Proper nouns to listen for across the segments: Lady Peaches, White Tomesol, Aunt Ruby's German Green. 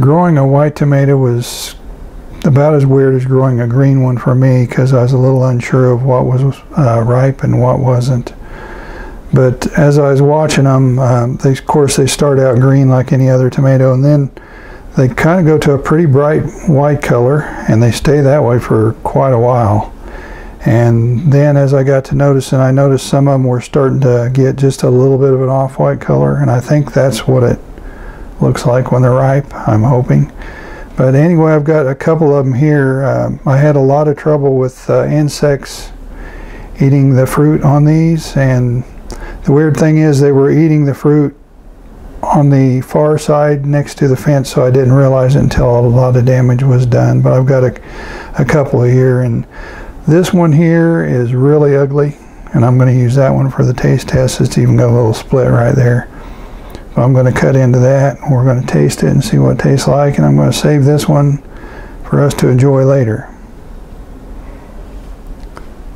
growing a white tomato was about as weird as growing a green one for me, because I was a little unsure of what was ripe and what wasn't. But as I was watching them, of course they start out green like any other tomato, and then they kind of go to a pretty bright white color, and they stay that way for quite a while. And then as I got to noticing, I noticed some of them were starting to get just a little bit of an off-white color, and I think that's what it looks like when they're ripe, I'm hoping. But anyway, I've got a couple of them here. I had a lot of trouble with insects eating the fruit on these, and the weird thing is they were eating the fruit on the far side next to the fence, so I didn't realize it until a lot of damage was done. But I've got a couple here, and this one here is really ugly, and I'm going to use that one for the taste test. It's even got a little split right there. So I'm going to cut into that, and we're going to taste it and see what it tastes like, and I'm going to save this one for us to enjoy later.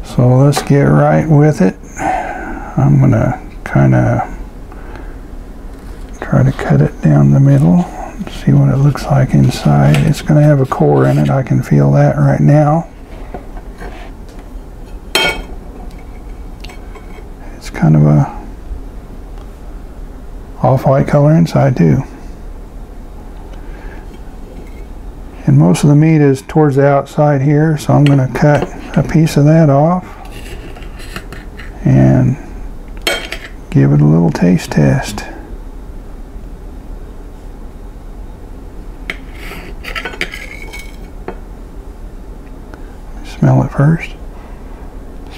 So let's get right with it. I'm going to kind of try to cut it down the middle, see what it looks like inside. It's going to have a core in it. I can feel that right now. It's kind of a off-white color inside too. And most of the meat is towards the outside here, so I'm going to cut a piece of that off and give it a little taste test. Smell it first.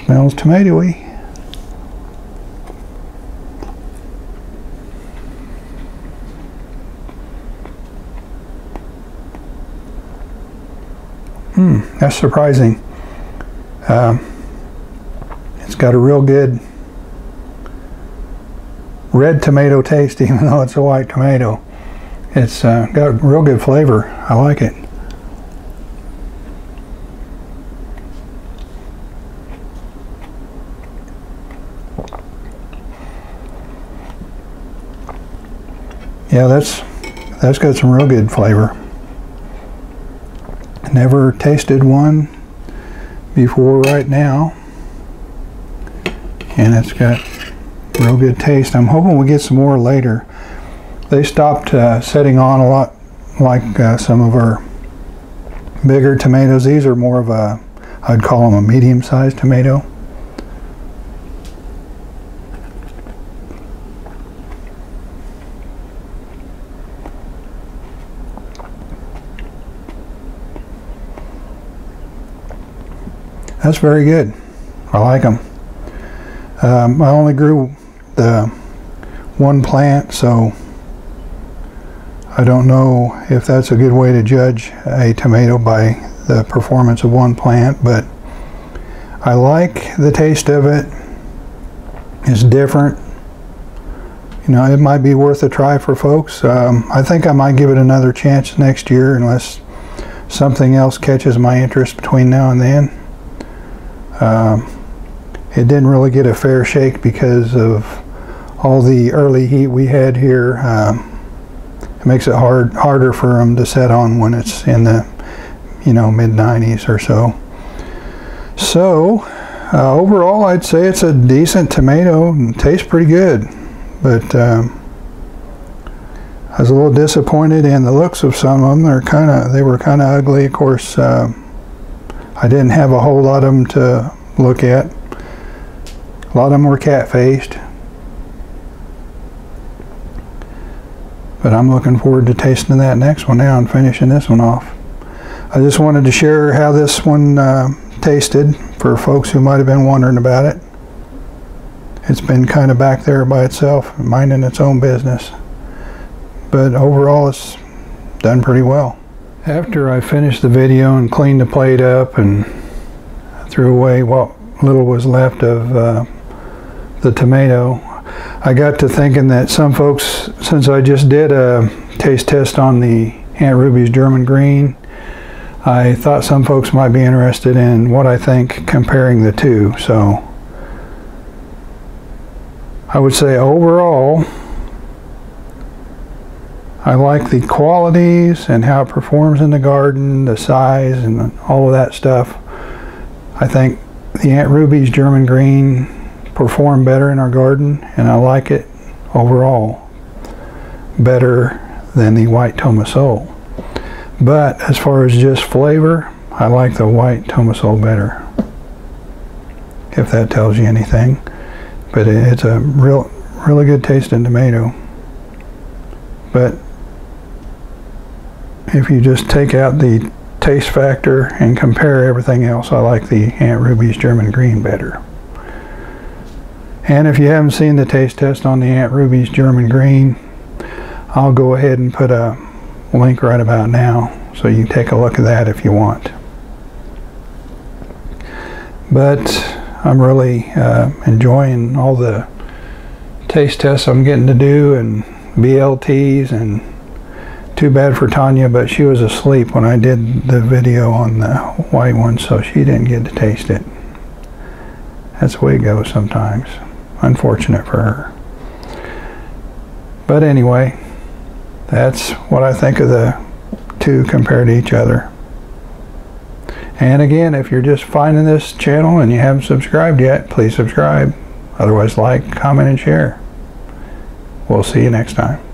Smells tomatoey. That's surprising. It's got a real good red tomato taste, even though it's a white tomato. It's got real good flavor. I like it. Yeah, that's got some real good flavor. Never tasted one before right now, and it's got real good taste. I'm hoping we'll get some more later. They stopped setting on a lot, like some of our bigger tomatoes. These are more of a, I'd call them a medium-sized tomato. That's very good. I like them. I only grew the one plant, so I don't know if that's a good way to judge a tomato by the performance of one plant, but I like the taste of it. It's different. You know, it might be worth a try for folks. I think I might give it another chance next year unless something else catches my interest between now and then. It didn't really get a fair shake because of all the early heat we had here. It makes it harder for them to set on when it's in the, you know, mid-90s or so. So overall, I'd say it's a decent tomato and tastes pretty good, but I was a little disappointed in the looks of some of them. They were kind of ugly, of course. I didn't have a whole lot of them to look at. A lot of them were cat-faced. But I'm looking forward to tasting that next one now and finishing this one off. I just wanted to share how this one tasted for folks who might have been wondering about it. It's been kind of back there by itself, minding its own business. But overall, it's done pretty well. After I finished the video and cleaned the plate up and threw away what little was left of the tomato, I got to thinking that some folks, since I just did a taste test on the Aunt Ruby's German Green, I thought some folks might be interested in what I think comparing the two. So I would say overall, I like the qualities and how it performs in the garden, the size and all of that stuff. I think the Aunt Ruby's German Green performed better in our garden, and I like it overall better than the White Tomesol. But as far as just flavor, I like the White Tomesol better, if that tells you anything. But it's a really good tasting tomato. But if you just take out the taste factor and compare everything else, I like the Aunt Ruby's German Green better. And if you haven't seen the taste test on the Aunt Ruby's German Green, I'll go ahead and put a link right about now so you can take a look at that if you want. But I'm really enjoying all the taste tests I'm getting to do and BLTs, and too bad for Tanya, but she was asleep when I did the video on the white one, so she didn't get to taste it. That's the way it goes sometimes. Unfortunate for her. But anyway, that's what I think of the two compared to each other. And again, if you're just finding this channel and you haven't subscribed yet, please subscribe. Otherwise, like, comment, and share. We'll see you next time.